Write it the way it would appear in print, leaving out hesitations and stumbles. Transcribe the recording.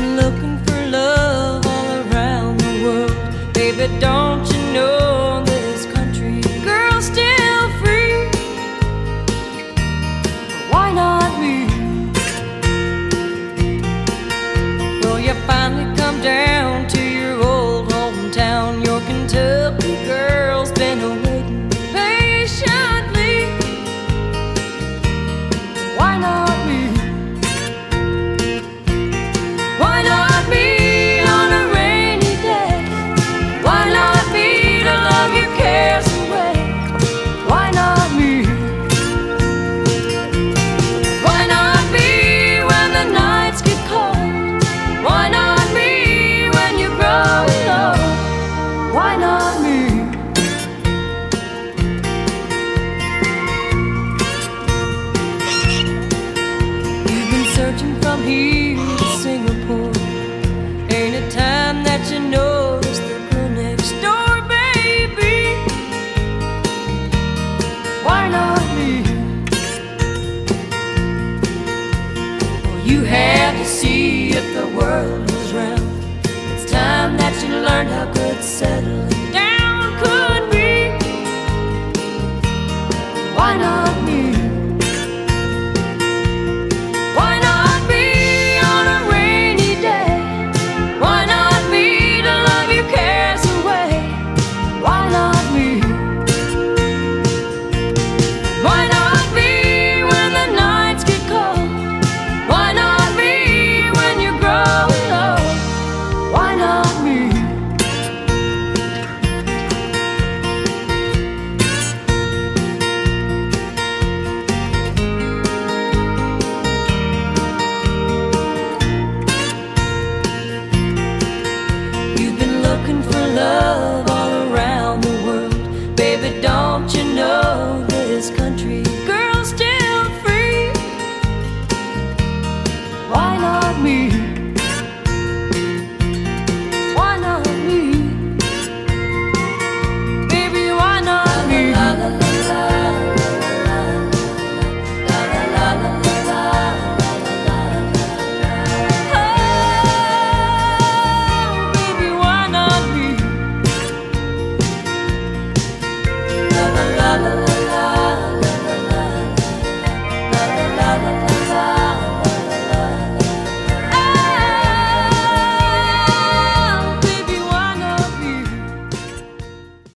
been looking for love all around the world. Baby, don't you know this country girl's still free? Why not me? Well, you finally come down to your old hometown. Your Kentucky girl's been awaiting patiently. Why not me? Why not me on a rainy day? Why not me to love your cares away? Why not me? Why not me when the nights get cold? Why not me when you grow old? Why not me? You've been searching from here to Singapore. Ain't a time that you notice the girl next door, baby. Why not me? Well, you had to see if the world was round. It's time that you learned how good settling down could be. Why not me? Why not me on a rainy day? Why not me to love your cares away? Why not me? Why not me when the nights get cold? Why not me when you're growing old? Why not me? You've been looking for love all around the world. Baby, don't you know this country girl's still free? Why not me?